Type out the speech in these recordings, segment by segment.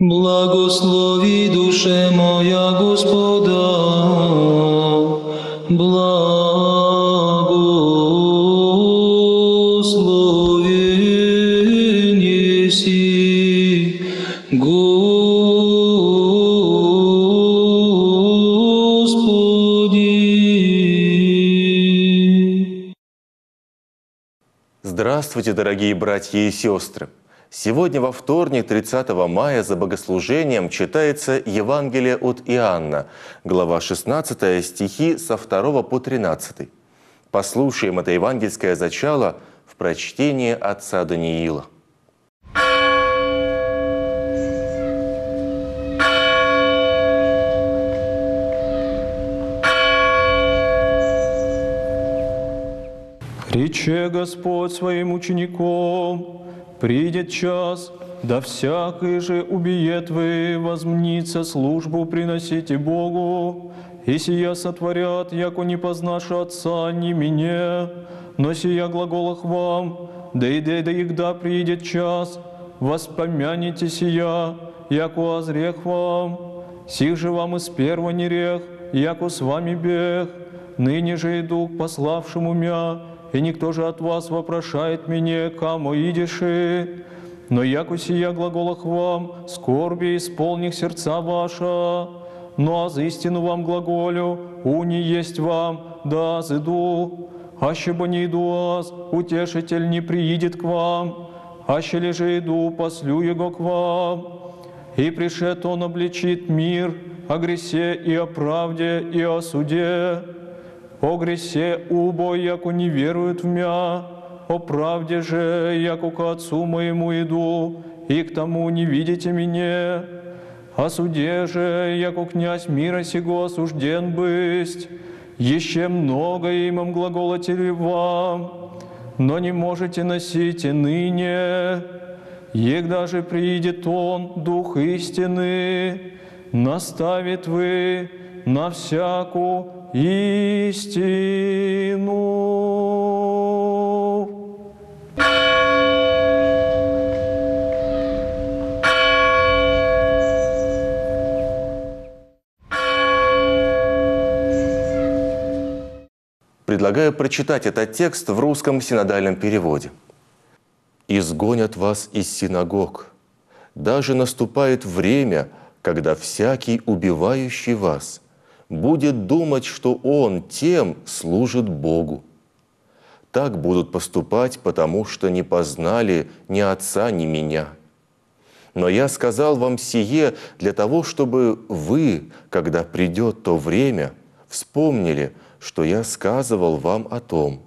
Благослови, душе моя, Господа, благослови, неси, Господи. Здравствуйте, дорогие братья и сестры! Сегодня во вторник, 30 мая, за богослужением читается Евангелие от Иоанна, глава 16, стихи со 2 по 13. Послушаем это евангельское зачало в прочтении отца Даниила. «Рече Господь своим ученикам, придет час, да всякий же убиет вы, возмнится службу приносите Богу, и сия сотворят, яко не познаша Отца, ни меня, но сия глаголах вам, да егда придет час, воспомяните сия, яко озрех вам, сих же вам из перво не рех, яко с вами бег, ныне же иду к пославшему мя, и никто же от вас вопрошает меня, камо идиши, но яко сия глаголах вам, скорби исполних сердца ваша, но аз истину вам глаголю, уни есть вам, да аз иду, аще бы не иду аз, утешитель не приидет к вам, аще лежи иду, послю его к вам, и пришед он обличит мир о гресе и о правде и о суде, о гресе убо, яко не веруют в мя, о правде же, яко к Отцу моему иду, и к тому не видите меня, о суде же, яко князь мира сего осужден бысть, еще много имам глаголотели вам, но не можете носить и ныне, егда же приидет Он, Дух истины, наставит вы на всякую истину». Предлагаю прочитать этот текст в русском синодальном переводе. «Изгонят вас из синагог. Даже наступает время, когда всякий, убивающий вас, будет думать, что он тем служит Богу. Так будут поступать, потому что не познали ни Отца, ни Меня. Но Я сказал вам сие для того, чтобы вы, когда придет то время, вспомнили, что Я сказывал вам о том.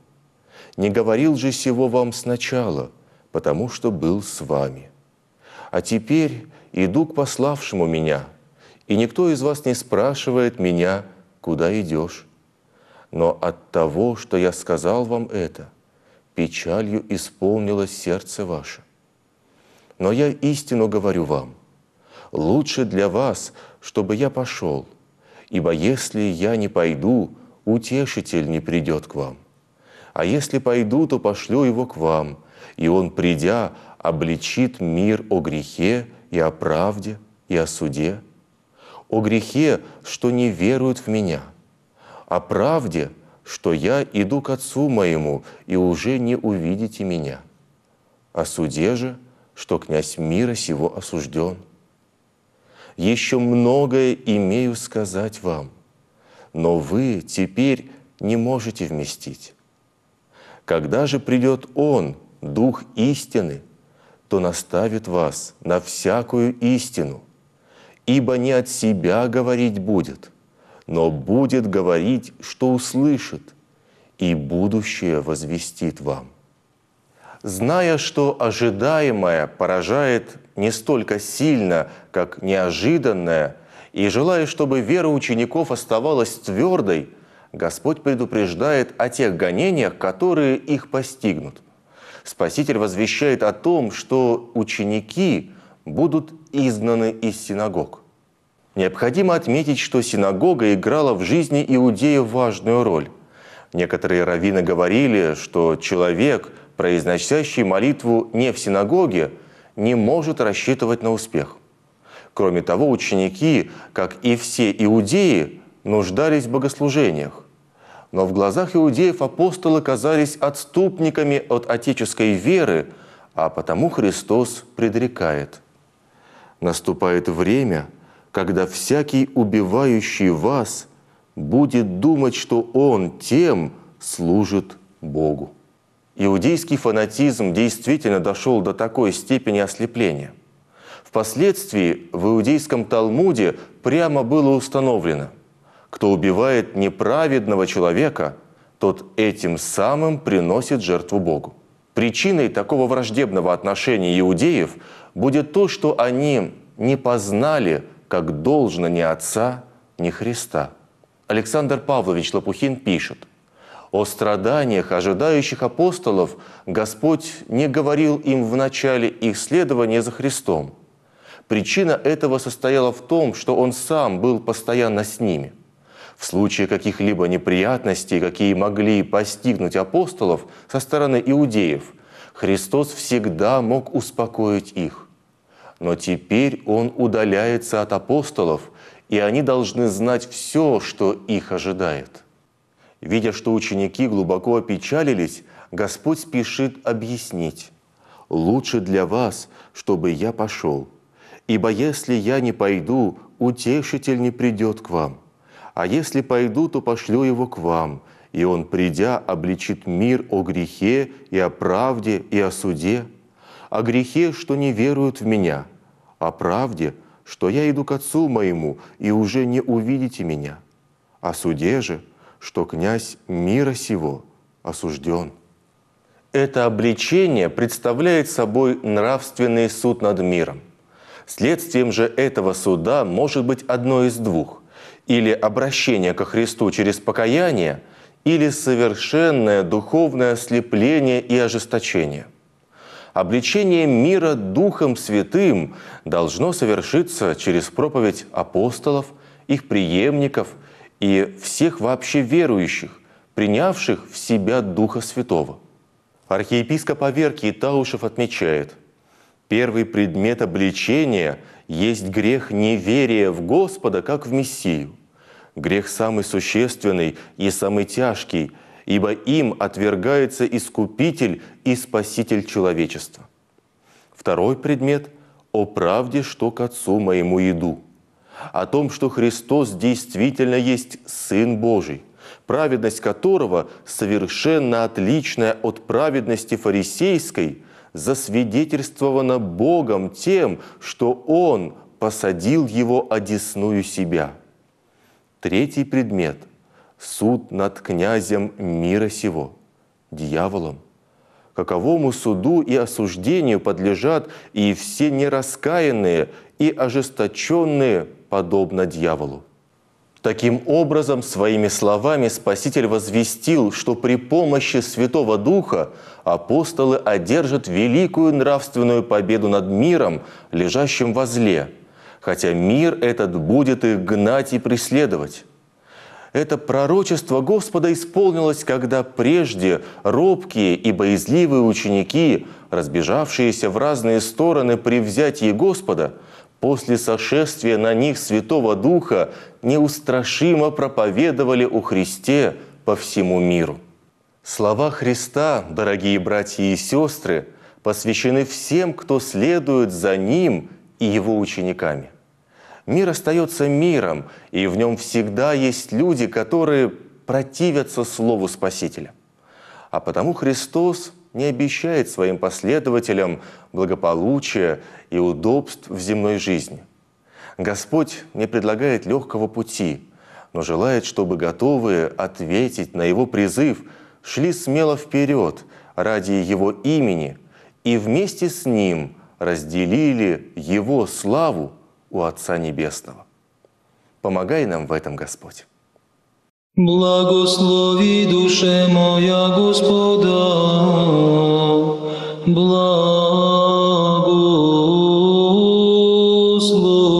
Не говорил же сего вам сначала, потому что был с вами. А теперь иду к пославшему Меня, и никто из вас не спрашивает меня, куда идешь. Но от того, что я сказал вам это, печалью исполнилось сердце ваше. Но я истину говорю вам, лучше для вас, чтобы я пошел, ибо если я не пойду, утешитель не придет к вам. А если пойду, то пошлю его к вам, и он, придя, обличит мир о грехе и о правде и о суде, о грехе, что не веруют в Меня, о правде, что Я иду к Отцу моему, и уже не увидите Меня, о суде же, что князь мира сего осужден. Еще многое имею сказать вам, но вы теперь не можете вместить. Когда же придет Он, Дух истины, то наставит вас на всякую истину, ибо не от себя говорить будет, но будет говорить, что услышит, и будущее возвестит вам». Зная, что ожидаемое поражает не столько сильно, как неожиданное, и желая, чтобы вера учеников оставалась твердой, Господь предупреждает о тех гонениях, которые их постигнут. Спаситель возвещает о том, что ученики будут изгнаны из синагог. Необходимо отметить, что синагога играла в жизни иудеев важную роль. Некоторые раввины говорили, что человек, произносящий молитву не в синагоге, не может рассчитывать на успех. Кроме того, ученики, как и все иудеи, нуждались в богослужениях. Но в глазах иудеев апостолы казались отступниками от отеческой веры, а потому Христос предрекает: «Наступает время, когда всякий, убивающий вас, будет думать, что он тем служит Богу». Иудейский фанатизм действительно дошел до такой степени ослепления. Впоследствии в иудейском Талмуде прямо было установлено: кто убивает неправедного человека, тот этим самым приносит жертву Богу. Причиной такого враждебного отношения иудеев будет то, что они не познали, как должно, ни Отца, ни Христа. Александр Павлович Лопухин пишет: «О страданиях, ожидающих апостолов, Господь не говорил им в начале их следования за Христом. Причина этого состояла в том, что Он Сам был постоянно с ними. В случае каких-либо неприятностей, какие могли постигнуть апостолов со стороны иудеев, Христос всегда мог успокоить их. Но теперь Он удаляется от апостолов, и они должны знать все, что их ожидает». Видя, что ученики глубоко опечалились, Господь спешит объяснить: «Лучше для вас, чтобы я пошел. Ибо если я не пойду, утешитель не придет к вам. А если пойду, то пошлю его к вам, и он, придя, обличит мир о грехе, и о правде, и о суде. О грехе, что не веруют в меня, о правде, что я иду к Отцу моему, и уже не увидите меня. О суде же, что князь мира сего осужден». Это обличение представляет собой нравственный суд над миром. Следствием же этого суда может быть одно из двух: или обращение ко Христу через покаяние, или совершенное духовное ослепление и ожесточение. Обличение мира Духом Святым должно совершиться через проповедь апостолов, их преемников и всех вообще верующих, принявших в себя Духа Святого. Архиепископ Аверки Таушев отмечает: «Первый предмет обличения есть грех неверия в Господа, как в Мессию. Грех самый существенный и самый тяжкий, ибо им отвергается Искупитель и Спаситель человечества. Второй предмет – о правде, что к Отцу моему иду, о том, что Христос действительно есть Сын Божий, праведность которого совершенно отличная от праведности фарисейской, засвидетельствовано Богом тем, что Он посадил его одесную себя. Третий предмет – суд над князем мира сего, дьяволом, каковому суду и осуждению подлежат и все нераскаянные, и ожесточенные, подобно дьяволу». Таким образом, своими словами Спаситель возвестил, что при помощи Святого Духа апостолы одержат великую нравственную победу над миром, лежащим во зле, хотя мир этот будет их гнать и преследовать. Это пророчество Господа исполнилось, когда прежде робкие и боязливые ученики, разбежавшиеся в разные стороны при взятии Господа, после сошествия на них Святого Духа неустрашимо проповедовали о Христе по всему миру. Слова Христа, дорогие братья и сестры, посвящены всем, кто следует за Ним и Его учениками. Мир остается миром, и в нем всегда есть люди, которые противятся слову Спасителя. А потому Христос не обещает своим последователям благополучия и удобств в земной жизни. Господь не предлагает легкого пути, но желает, чтобы готовые ответить на Его призыв шли смело вперед ради Его имени и вместе с Ним разделили Его славу у Отца Небесного. Помогай нам в этом, Господь. Благослови, душе моя, Господа, благослови.